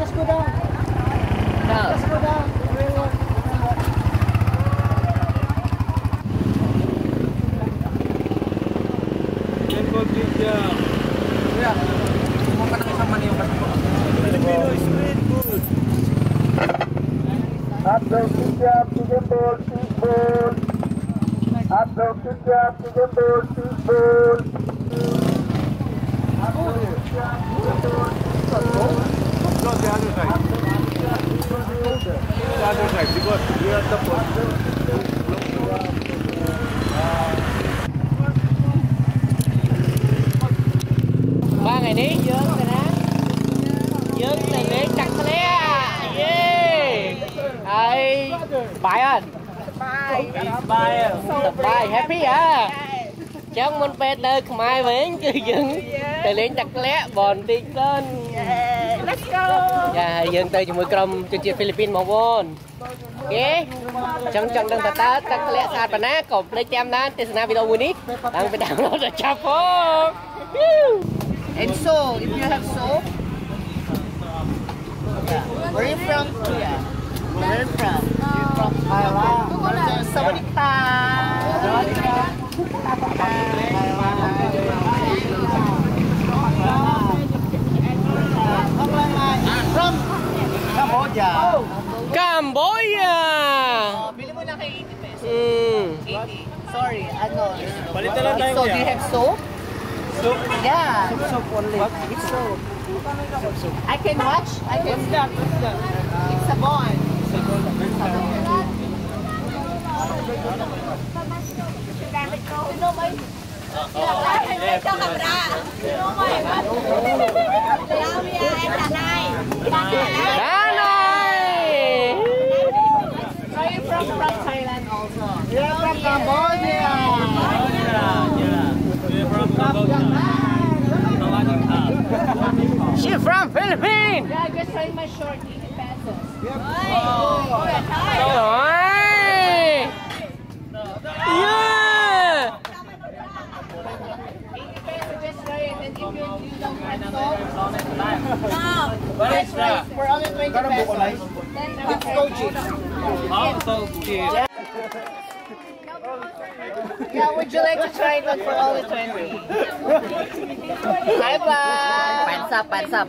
Let's go down. No. Let's go down. Mai về cứ dừng để lên đặt lẽ bọn đi lên. Let's go. Dạ dừng tớiជាមួយក្រុមជនជាតិ Philippines បងប្អូនអូខេចង់ដឹងថាតើទឹកលក្ខស្អាតប៉ុណ្ណាក៏ភ្លេចតាមដានទស្សនាវីដេអូមួយនេះឡើងទៅដល់ដល់ចាប់ផង And so if you have soap where are you from? Where are you from? You're from Thailand. Sawadika. Cambodia. Cambodia. Bili mo na kay 80 pesos. 80. Sorry, ano? So do you have soap? Soap? Yeah. Soap only. It's soap. I can watch. I can. What's that? What's that? It's a bond. It's a bond. From Thailand also. We are from Cambodia. We are from Cambodia. She from Philippines. Yeah, I just tried my short 80 pesos. Yeah. 80 pesos just try it, and if you don't have soap. No. What is that? For only 20 pesos. It's coaching. Yeah. Yeah, would you like to try it for only 20? Bye bye. Pants up.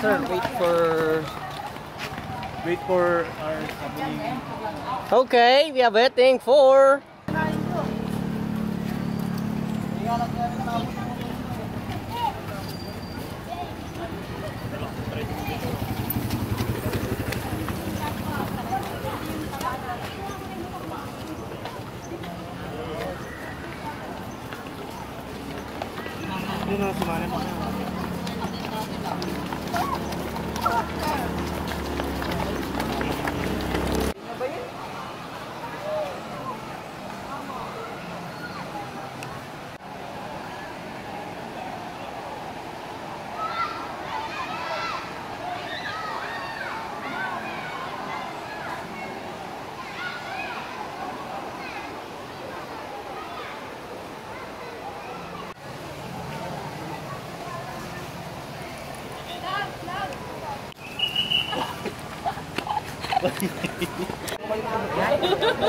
Sir, wait for our company. Okay, we are waiting for.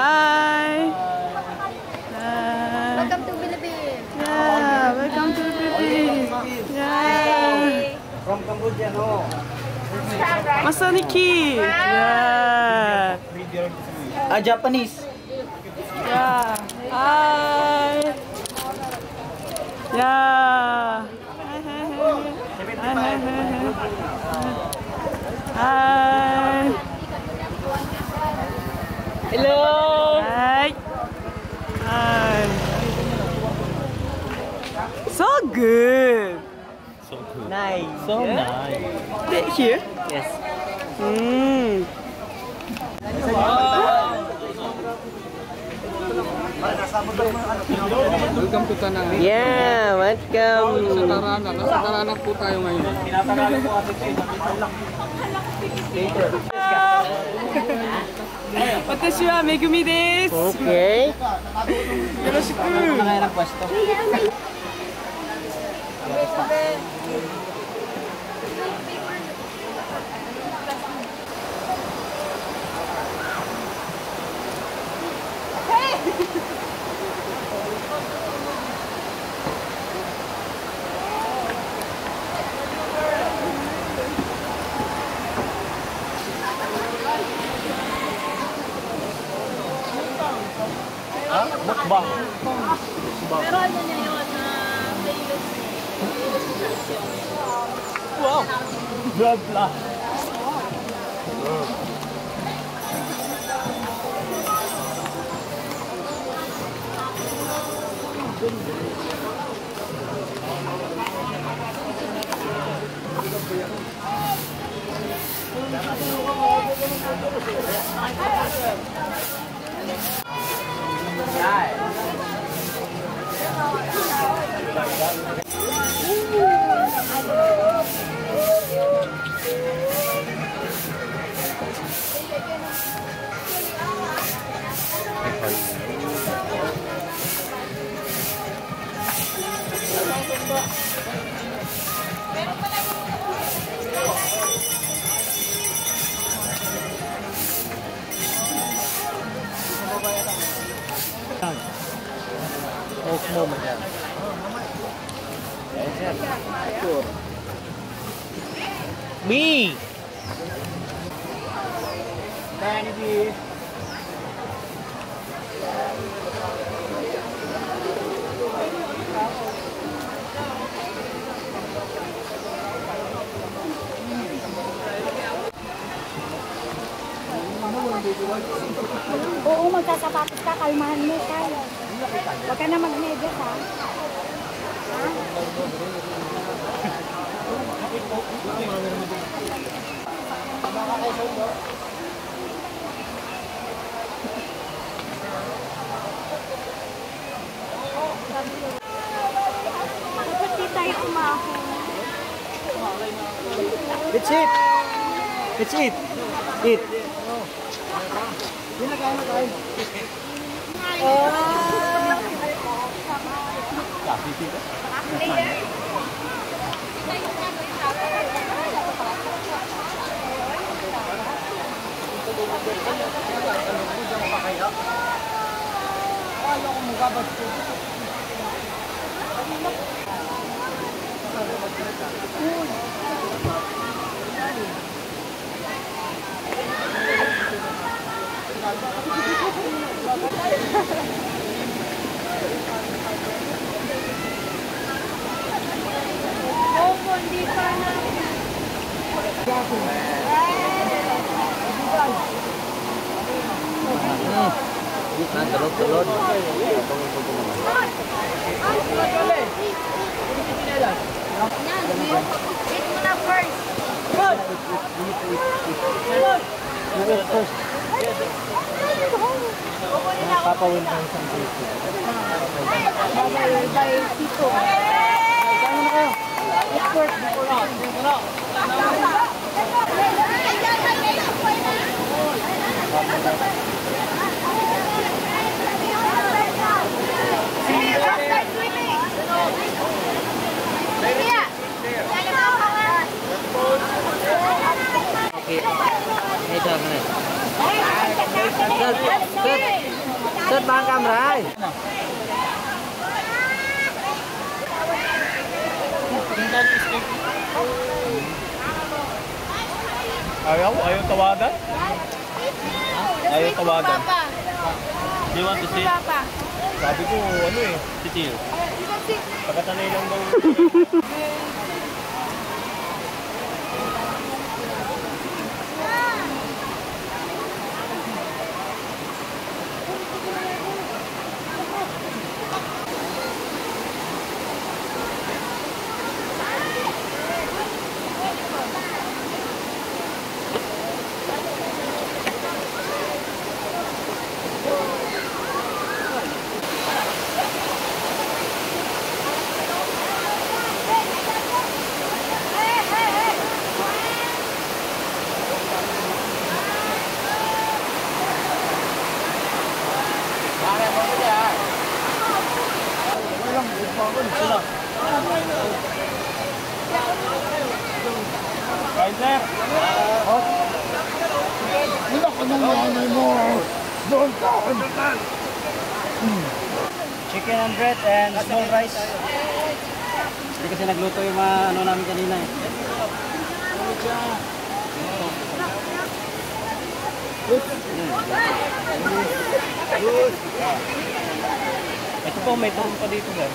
Hi. Hi. Welcome to Philippines. Yeah, welcome to Philippines. Yeah. From Cambodia, no. Masaniki. Yeah. Japanese. Yeah. Hi. Yeah. Hi. Hi. Hello! Hi! Hi! So good! So good. Nice. So nice. Here? Yes. Mm. Welcome to Tanang. Yeah, welcome. Sa Daranak. Nasa Daranak po tayo ngayon. Pinapakalan po atin kayo. Later. 私はめぐみです。よろしく。Mukbang. Pero ano niya yun na playlist. Wow! Vlog lang. Me. Thank you. Oo, magkasapatos ka, kalmahan mo tayo. Huwag ka na mag-medyas, ha? Dapat di tayo kumain. Let's eat! Let's eat! Eat! Nakain. Telur. Tết bán cam rồi. Ayaw tawadan? Ayaw tawadan. Do you want to sit? Sabi ko, ano eh, titil. Pagkatanay lang daw. Chicken and bread and small rice. Hindi kasi nagluto yung mga ano namin kanina eh. Ito po, may turun pa dito ba?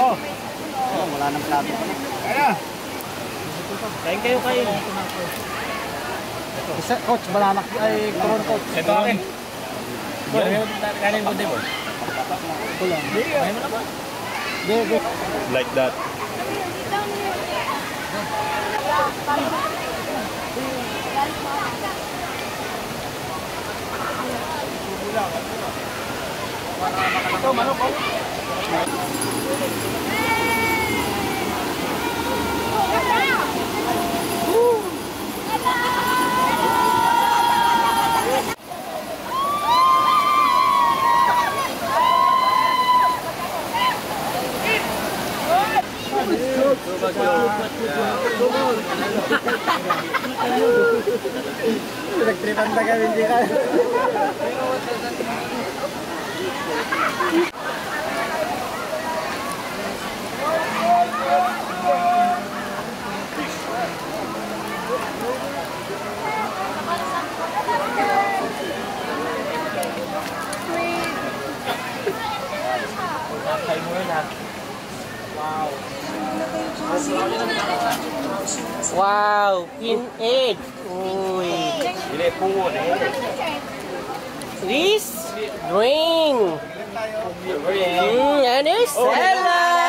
Oh! Oh, wala nang plato. Kaya! Kain kayo kayo. Isa, coach, bananak ay turun coach. Ito akin. Boy, kanin mo din boy. Like that. Ito, manok ko. Wow, in egg. Uy. This green. And it's salad.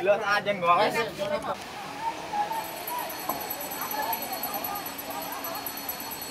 Hãy subscribe cho kênh Ghiền Mì Gõ để không bỏ lỡ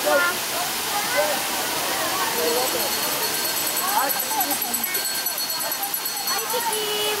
Ay, tikim!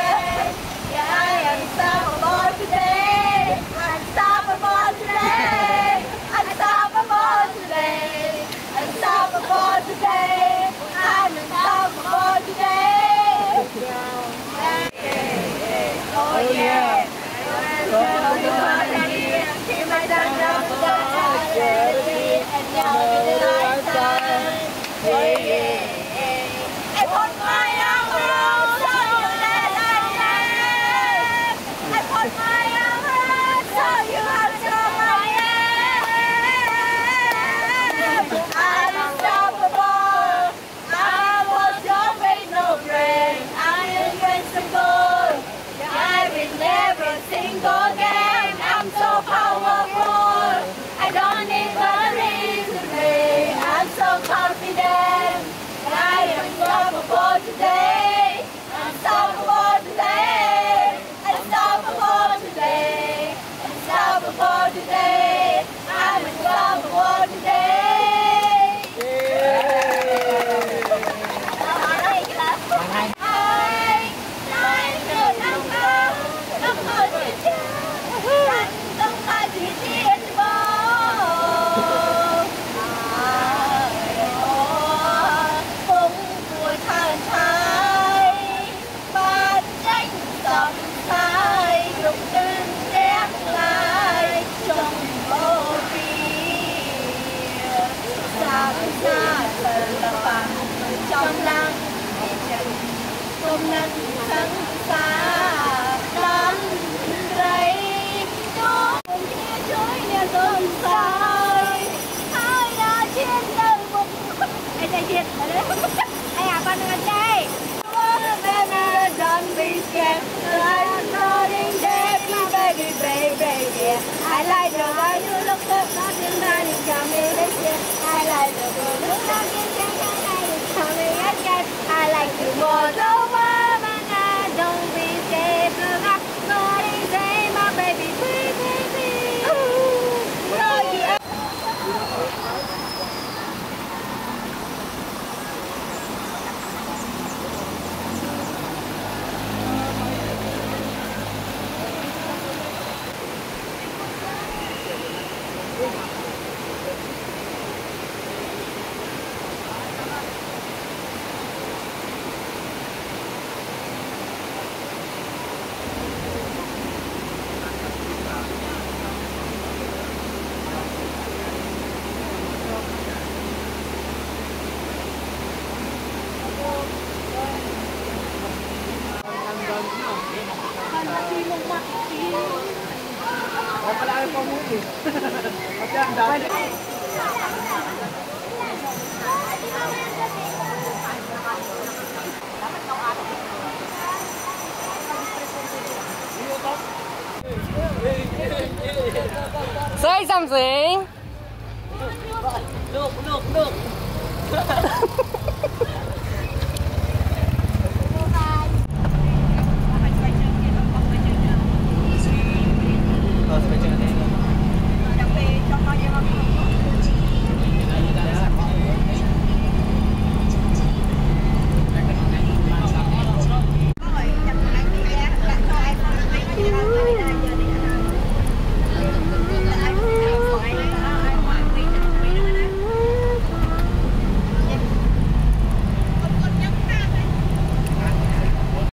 Say something. Look, look, look.